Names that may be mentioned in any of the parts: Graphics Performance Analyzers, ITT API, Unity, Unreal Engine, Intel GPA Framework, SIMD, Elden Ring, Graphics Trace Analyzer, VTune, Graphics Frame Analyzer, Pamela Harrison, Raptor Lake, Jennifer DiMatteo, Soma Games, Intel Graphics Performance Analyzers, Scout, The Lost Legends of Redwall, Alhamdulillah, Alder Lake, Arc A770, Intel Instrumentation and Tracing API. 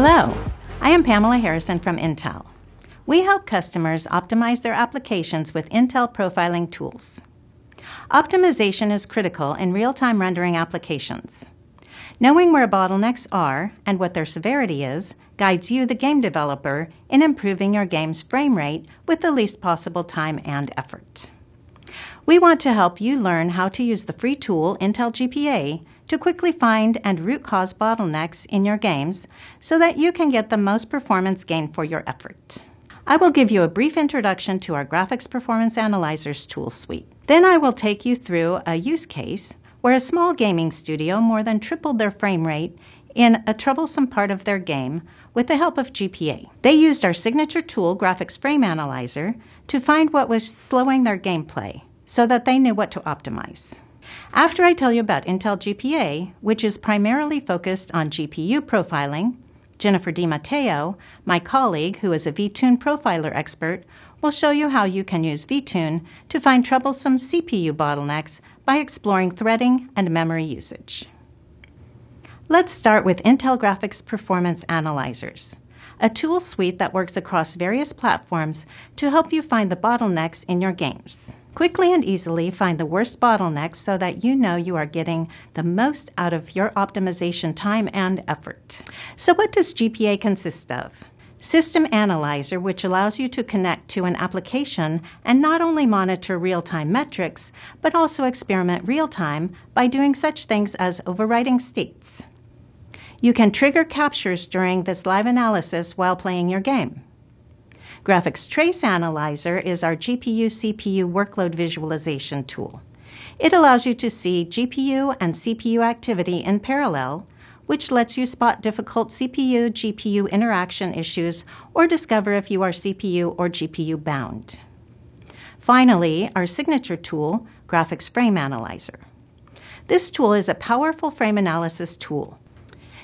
Hello, I am Pamela Harrison from Intel. We help customers optimize their applications with Intel profiling tools. Optimization is critical in real-time rendering applications. Knowing where bottlenecks are and what their severity is guides you, the game developer, in improving your game's frame rate with the least possible time and effort. We want to help you learn how to use the free tool Intel GPA to quickly find and root cause bottlenecks in your games so that you can get the most performance gain for your effort. I will give you a brief introduction to our Graphics Performance Analyzers tool suite. Then I will take you through a use case where a small gaming studio more than tripled their frame rate in a troublesome part of their game with the help of GPA. They used our signature tool, Graphics Frame Analyzer, to find what was slowing their gameplay so that they knew what to optimize. After I tell you about Intel GPA, which is primarily focused on GPU profiling, Jennifer DiMatteo, my colleague who is a VTune profiler expert, will show you how you can use VTune to find troublesome CPU bottlenecks by exploring threading and memory usage. Let's start with Intel Graphics Performance Analyzers, a tool suite that works across various platforms to help you find the bottlenecks in your games. Quickly and easily find the worst bottlenecks so that you know you are getting the most out of your optimization time and effort. So what does GPA consist of? System Analyzer, which allows you to connect to an application and not only monitor real-time metrics, but also experiment real-time by doing such things as overriding states. You can trigger captures during this live analysis while playing your game. Graphics Trace Analyzer is our GPU-CPU workload visualization tool. It allows you to see GPU and CPU activity in parallel, which lets you spot difficult CPU-GPU interaction issues or discover if you are CPU or GPU bound. Finally, our signature tool, Graphics Frame Analyzer. This tool is a powerful frame analysis tool.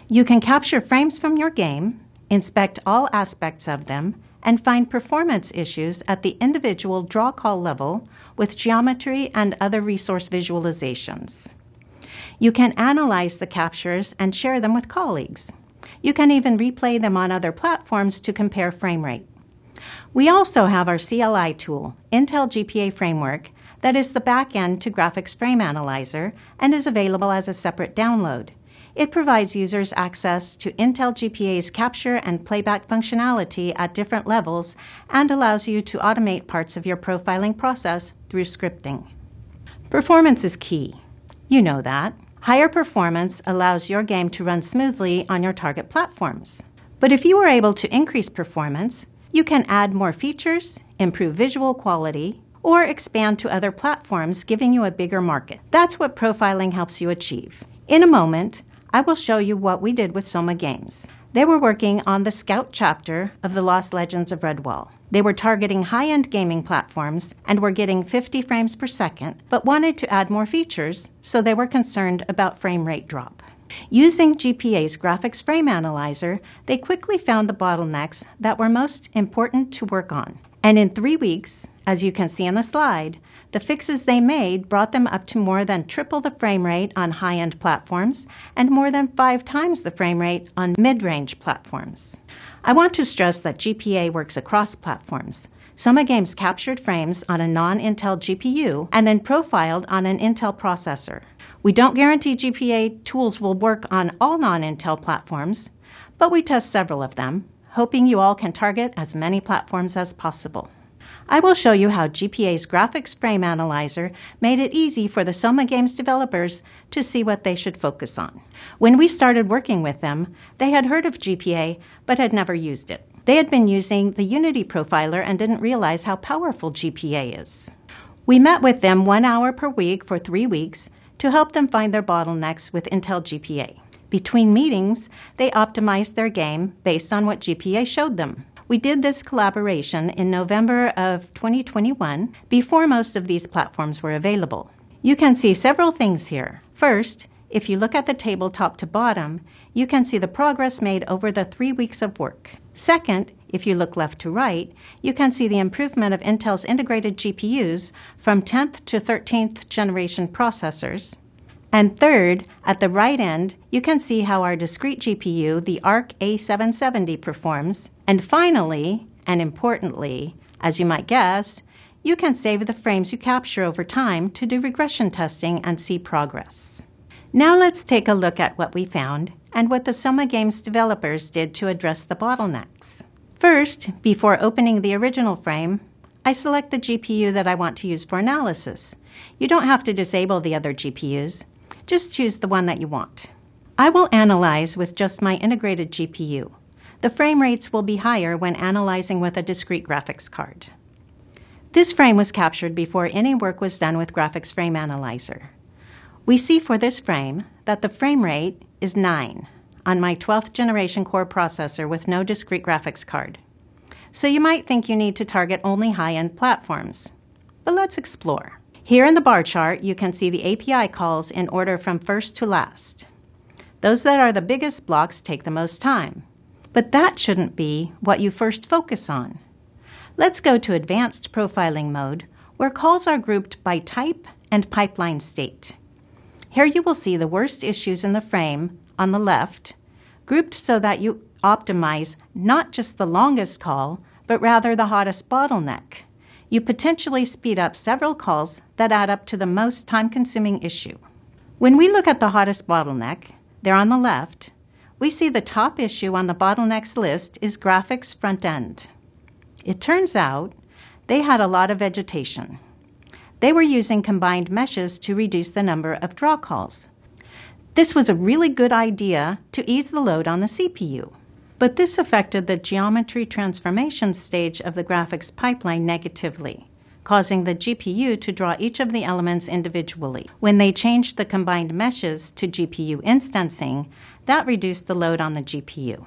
You can capture frames from your game, inspect all aspects of them, and find performance issues at the individual draw call level with geometry and other resource visualizations. You can analyze the captures and share them with colleagues. You can even replay them on other platforms to compare frame rate. We also have our CLI tool, Intel GPA Framework, that is the backend to Graphics Frame Analyzer and is available as a separate download. It provides users access to Intel GPA's capture and playback functionality at different levels and allows you to automate parts of your profiling process through scripting. Performance is key. You know that. Higher performance allows your game to run smoothly on your target platforms. But if you are able to increase performance, you can add more features, improve visual quality, or expand to other platforms, giving you a bigger market. That's what profiling helps you achieve. In a moment, I will show you what we did with Soma Games. They were working on the Scout chapter of The Lost Legends of Redwall. They were targeting high-end gaming platforms and were getting 50 frames per second, but wanted to add more features, so they were concerned about frame rate drop. Using GPA's Graphics Frame Analyzer, they quickly found the bottlenecks that were most important to work on. And in 3 weeks, as you can see on the slide, the fixes they made brought them up to more than triple the frame rate on high-end platforms and more than 5 times the frame rate on mid-range platforms. I want to stress that GPA works across platforms. Soma Games captured frames on a non-Intel GPU and then profiled on an Intel processor. We don't guarantee GPA tools will work on all non-Intel platforms, but we test several of them, hoping you all can target as many platforms as possible. I will show you how GPA's Graphics Frame Analyzer made it easy for the Soma Games developers to see what they should focus on. When we started working with them, they had heard of GPA but had never used it. They had been using the Unity profiler and didn't realize how powerful GPA is. We met with them 1 hour per week for 3 weeks to help them find their bottlenecks with Intel GPA. Between meetings, they optimized their game based on what GPA showed them. We did this collaboration in November of 2021, before most of these platforms were available. You can see several things here. First, if you look at the table top to bottom, you can see the progress made over the 3 weeks of work. Second, if you look left to right, you can see the improvement of Intel's integrated GPUs from 10th to 13th generation processors. And third, at the right end, you can see how our discrete GPU, the Arc A770, performs. And finally, and importantly, as you might guess, you can save the frames you capture over time to do regression testing and see progress. Now let's take a look at what we found and what the Soma Games developers did to address the bottlenecks. First, before opening the original frame, I select the GPU that I want to use for analysis. You don't have to disable the other GPUs. Just choose the one that you want. I will analyze with just my integrated GPU. The frame rates will be higher when analyzing with a discrete graphics card. This frame was captured before any work was done with Graphics Frame Analyzer. We see for this frame that the frame rate is 9 on my 12th generation core processor with no discrete graphics card. So you might think you need to target only high-end platforms. But let's explore. Here in the bar chart, you can see the API calls in order from first to last. Those that are the biggest blocks take the most time. But that shouldn't be what you first focus on. Let's go to advanced profiling mode, where calls are grouped by type and pipeline state. Here you will see the worst issues in the frame on the left, grouped so that you optimize not just the longest call, but rather the hottest bottleneck. You potentially speed up several calls that add up to the most time-consuming issue. When we look at the hottest bottleneck, there on the left, we see the top issue on the bottlenecks list is graphics front end. It turns out they had a lot of vegetation. They were using combined meshes to reduce the number of draw calls. This was a really good idea to ease the load on the CPU. But this affected the geometry transformation stage of the graphics pipeline negatively, causing the GPU to draw each of the elements individually. When they changed the combined meshes to GPU instancing, that reduced the load on the GPU.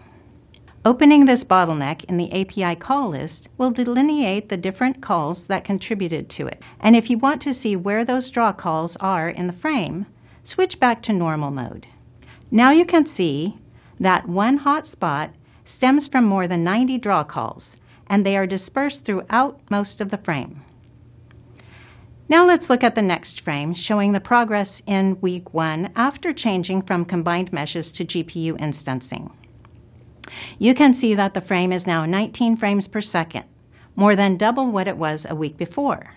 Opening this bottleneck in the API call list will delineate the different calls that contributed to it. And if you want to see where those draw calls are in the frame, switch back to normal mode. Now you can see that one hot spot stems from more than 90 draw calls, and they are dispersed throughout most of the frame. Now let's look at the next frame, showing the progress in week 1 after changing from combined meshes to GPU instancing. You can see that the frame is now 19 frames per second, more than double what it was a week before.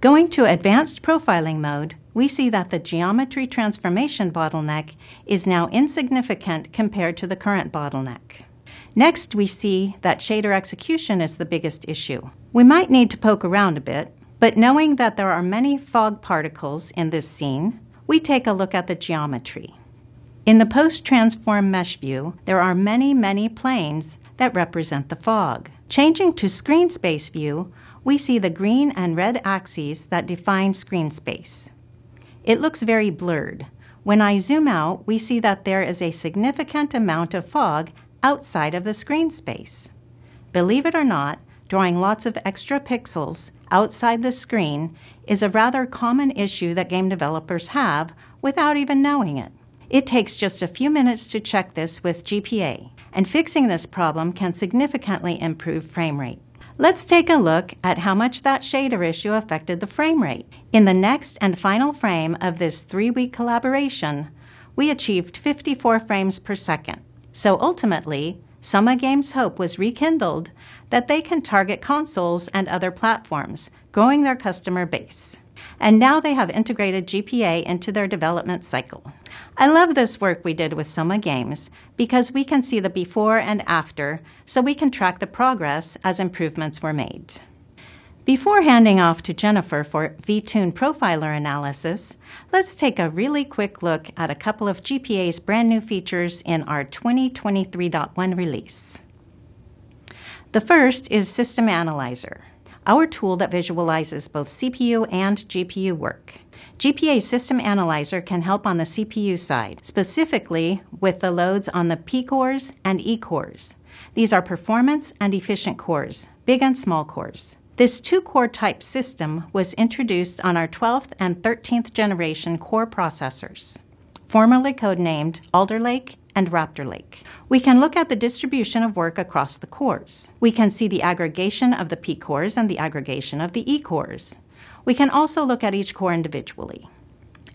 Going to advanced profiling mode, we see that the geometry transformation bottleneck is now insignificant compared to the current bottleneck. Next, we see that shader execution is the biggest issue. We might need to poke around a bit, but knowing that there are many fog particles in this scene, we take a look at the geometry. In the post-transform mesh view, there are many planes that represent the fog. Changing to screen space view, we see the green and red axes that define screen space. It looks very blurred. When I zoom out, we see that there is a significant amount of fog outside of the screen space. Believe it or not, drawing lots of extra pixels outside the screen is a rather common issue that game developers have without even knowing it. It takes just a few minutes to check this with GPA, and fixing this problem can significantly improve frame rate. Let's take a look at how much that shader issue affected the frame rate. In the next and final frame of this 3-week collaboration, we achieved 54 frames per second. So ultimately, Soma Games' hope was rekindled that they can target consoles and other platforms, growing their customer base. And now they have integrated GPA into their development cycle. I love this work we did with Soma Games because we can see the before and after, so we can track the progress as improvements were made. Before handing off to Jennifer for VTune profiler analysis, let's take a really quick look at a couple of GPA's brand new features in our 2023.1 release. The first is System Analyzer, our tool that visualizes both CPU and GPU work. GPA System Analyzer can help on the CPU side, specifically with the loads on the P cores and E cores. These are performance and efficient cores, big and small cores. This 2-core type system was introduced on our 12th and 13th generation core processors, formerly codenamed Alder Lake and Raptor Lake. We can look at the distribution of work across the cores. We can see the aggregation of the P cores and the aggregation of the E cores. We can also look at each core individually.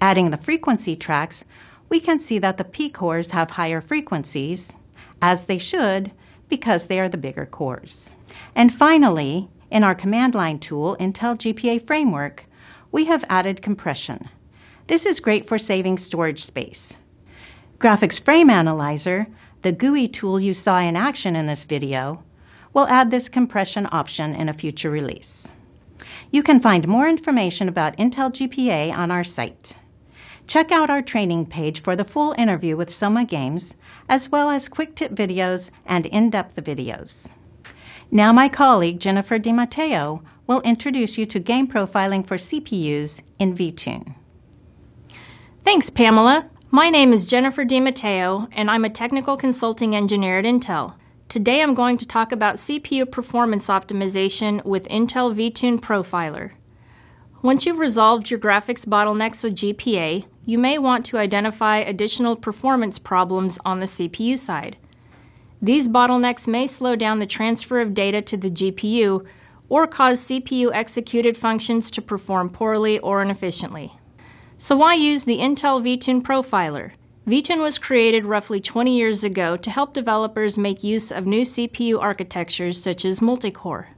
Adding the frequency tracks, we can see that the P cores have higher frequencies, as they should, because they are the bigger cores. And finally, in our command line tool, Intel GPA Framework, we have added compression. This is great for saving storage space. Graphics Frame Analyzer, the GUI tool you saw in action in this video, will add this compression option in a future release. You can find more information about Intel GPA on our site. Check out our training page for the full interview with Soma Games, as well as quick tip videos and in-depth videos. Now my colleague Jennifer DiMatteo will introduce you to game profiling for CPUs in VTune. Thanks, Pamela. My name is Jennifer DiMatteo, and I'm a technical consulting engineer at Intel. Today I'm going to talk about CPU performance optimization with Intel VTune Profiler. Once you've resolved your graphics bottlenecks with GPA, you may want to identify additional performance problems on the CPU side. These bottlenecks may slow down the transfer of data to the GPU or cause CPU-executed functions to perform poorly or inefficiently. So why use the Intel VTune Profiler? VTune was created roughly 20 years ago to help developers make use of new CPU architectures such as multi-core.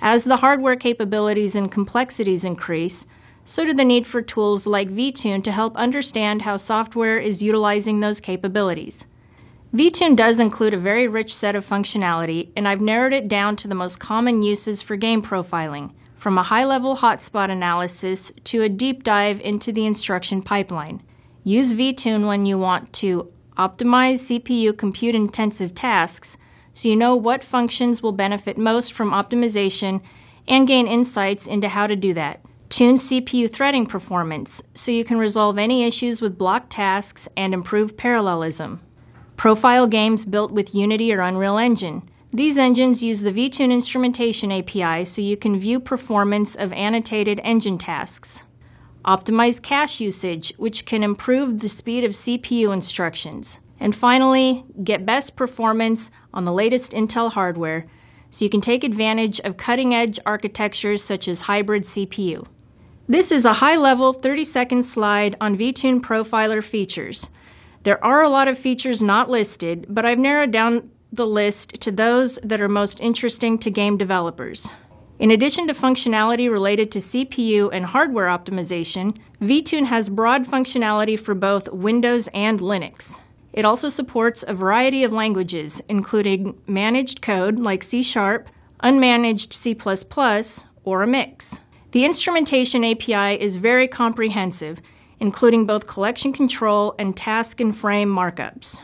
As the hardware capabilities and complexities increase, so do the need for tools like VTune to help understand how software is utilizing those capabilities. VTune does include a very rich set of functionality, and I've narrowed it down to the most common uses for game profiling, from a high-level hotspot analysis to a deep dive into the instruction pipeline. Use VTune when you want to optimize CPU compute-intensive tasks, so you know what functions will benefit most from optimization and gain insights into how to do that. Tune CPU threading performance so you can resolve any issues with blocked tasks and improve parallelism. Profile games built with Unity or Unreal Engine. These engines use the VTune Instrumentation API so you can view performance of annotated engine tasks. Optimize cache usage, which can improve the speed of CPU instructions. And finally, get best performance on the latest Intel hardware so you can take advantage of cutting-edge architectures such as hybrid CPU. This is a high-level 30-second slide on VTune Profiler features. There are a lot of features not listed, but I've narrowed down the list to those that are most interesting to game developers. In addition to functionality related to CPU and hardware optimization, VTune has broad functionality for both Windows and Linux. It also supports a variety of languages, including managed code like C#, unmanaged C++, or a mix. The instrumentation API is very comprehensive, including both collection control and task and frame markups.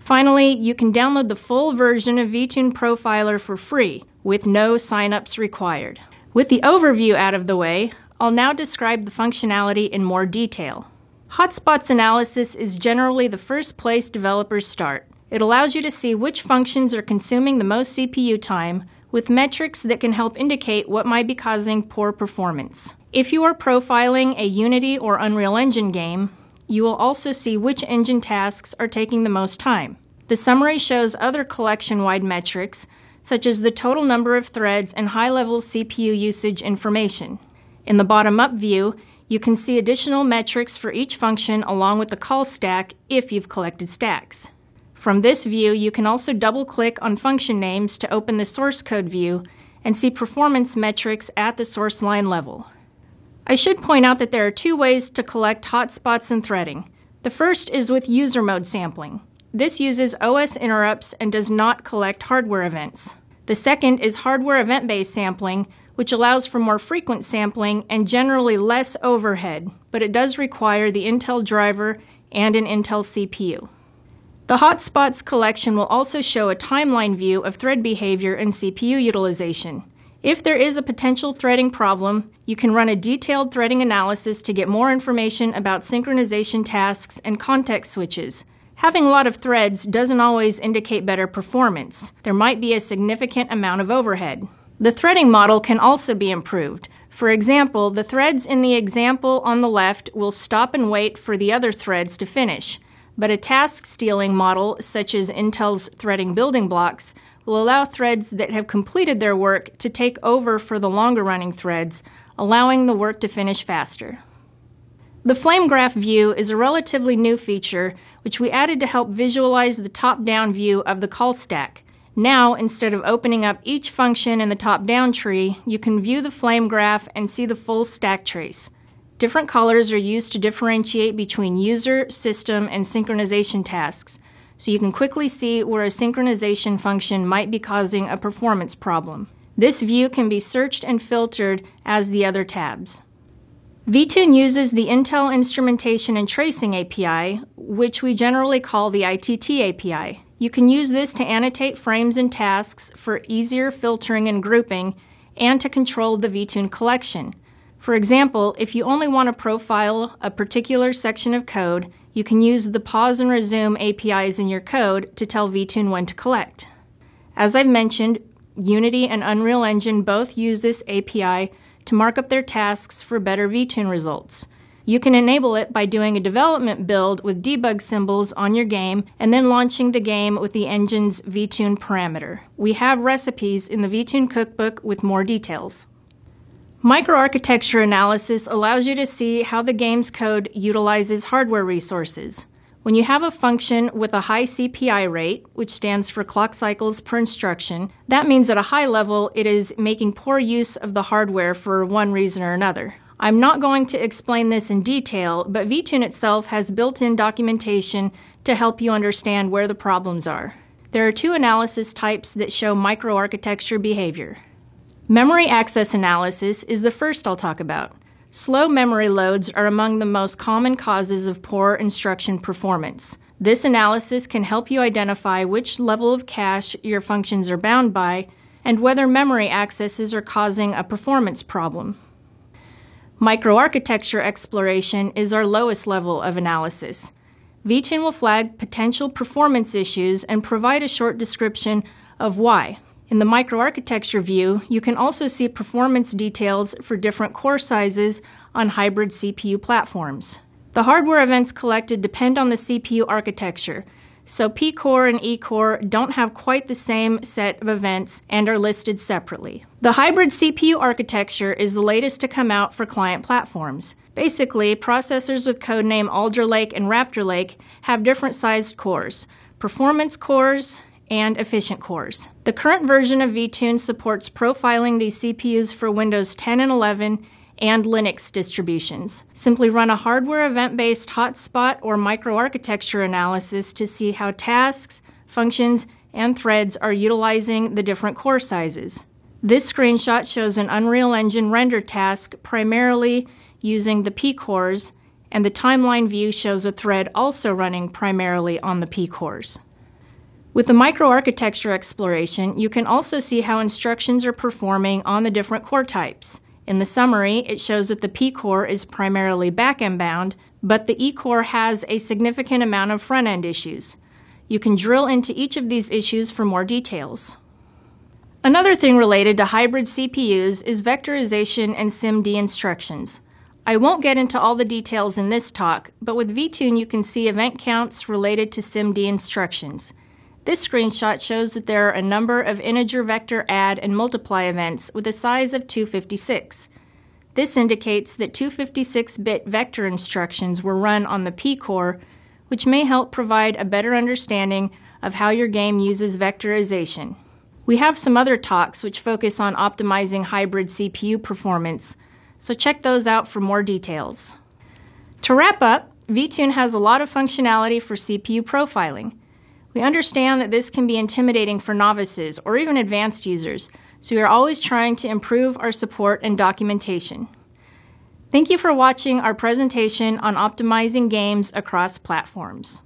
Finally, you can download the full version of VTune Profiler for free, with no signups required. With the overview out of the way, I'll now describe the functionality in more detail. Hotspots analysis is generally the first place developers start. It allows you to see which functions are consuming the most CPU time, with metrics that can help indicate what might be causing poor performance. If you are profiling a Unity or Unreal Engine game, you will also see which engine tasks are taking the most time. The summary shows other collection-wide metrics, such as the total number of threads and high-level CPU usage information. In the bottom-up view, you can see additional metrics for each function along with the call stack if you've collected stacks. From this view, you can also double-click on function names to open the source code view and see performance metrics at the source line level. I should point out that there are two ways to collect hotspots and threading. The first is with user mode sampling. This uses OS interrupts and does not collect hardware events. The second is hardware event-based sampling, which allows for more frequent sampling and generally less overhead, but it does require the Intel driver and an Intel CPU. The hotspots collection will also show a timeline view of thread behavior and CPU utilization. If there is a potential threading problem, you can run a detailed threading analysis to get more information about synchronization tasks and context switches. Having a lot of threads doesn't always indicate better performance. There might be a significant amount of overhead. The threading model can also be improved. For example, the threads in the example on the left will stop and wait for the other threads to finish, but a task stealing model, such as Intel's threading building blocks, will allow threads that have completed their work to take over for the longer running threads, allowing the work to finish faster. The flame graph view is a relatively new feature which we added to help visualize the top-down view of the call stack. Now, instead of opening up each function in the top-down tree, you can view the flame graph and see the full stack trace. Different colors are used to differentiate between user, system, and synchronization tasks, so you can quickly see where a synchronization function might be causing a performance problem. This view can be searched and filtered as the other tabs. VTune uses the Intel Instrumentation and Tracing API, which we generally call the ITT API. You can use this to annotate frames and tasks for easier filtering and grouping, and to control the VTune collection. For example, if you only want to profile a particular section of code, you can use the pause and resume APIs in your code to tell VTune when to collect. As I've mentioned, Unity and Unreal Engine both use this API to mark up their tasks for better VTune results. You can enable it by doing a development build with debug symbols on your game and then launching the game with the engine's VTune parameter. We have recipes in the VTune cookbook with more details. Microarchitecture analysis allows you to see how the game's code utilizes hardware resources. When you have a function with a high CPI rate, which stands for clock cycles per instruction, that means at a high level it is making poor use of the hardware for one reason or another. I'm not going to explain this in detail, but VTune itself has built-in documentation to help you understand where the problems are. There are two analysis types that show microarchitecture behavior. Memory access analysis is the first I'll talk about. Slow memory loads are among the most common causes of poor instruction performance. This analysis can help you identify which level of cache your functions are bound by and whether memory accesses are causing a performance problem. Microarchitecture exploration is our lowest level of analysis. VTune will flag potential performance issues and provide a short description of why. In the microarchitecture view, you can also see performance details for different core sizes on hybrid CPU platforms. The hardware events collected depend on the CPU architecture, so P-core and E-core don't have quite the same set of events and are listed separately. The hybrid CPU architecture is the latest to come out for client platforms. Basically, processors with codename Alder Lake and Raptor Lake have different sized cores, performance cores, and efficient cores. The current version of VTune supports profiling these CPUs for Windows 10 and 11 and Linux distributions. Simply run a hardware event-based hotspot or microarchitecture analysis to see how tasks, functions, and threads are utilizing the different core sizes. This screenshot shows an Unreal Engine render task primarily using the P cores, and the timeline view shows a thread also running primarily on the P cores. With the microarchitecture exploration, you can also see how instructions are performing on the different core types. In the summary, it shows that the P core is primarily back-end bound, but the E core has a significant amount of front-end issues. You can drill into each of these issues for more details. Another thing related to hybrid CPUs is vectorization and SIMD instructions. I won't get into all the details in this talk, but with VTune you can see event counts related to SIMD instructions. This screenshot shows that there are a number of integer vector add and multiply events with a size of 256. This indicates that 256-bit vector instructions were run on the P core, which may help provide a better understanding of how your game uses vectorization. We have some other talks which focus on optimizing hybrid CPU performance, so check those out for more details. To wrap up, VTune has a lot of functionality for CPU profiling. We understand that this can be intimidating for novices or even advanced users, so we are always trying to improve our support and documentation. Thank you for watching our presentation on optimizing games across platforms.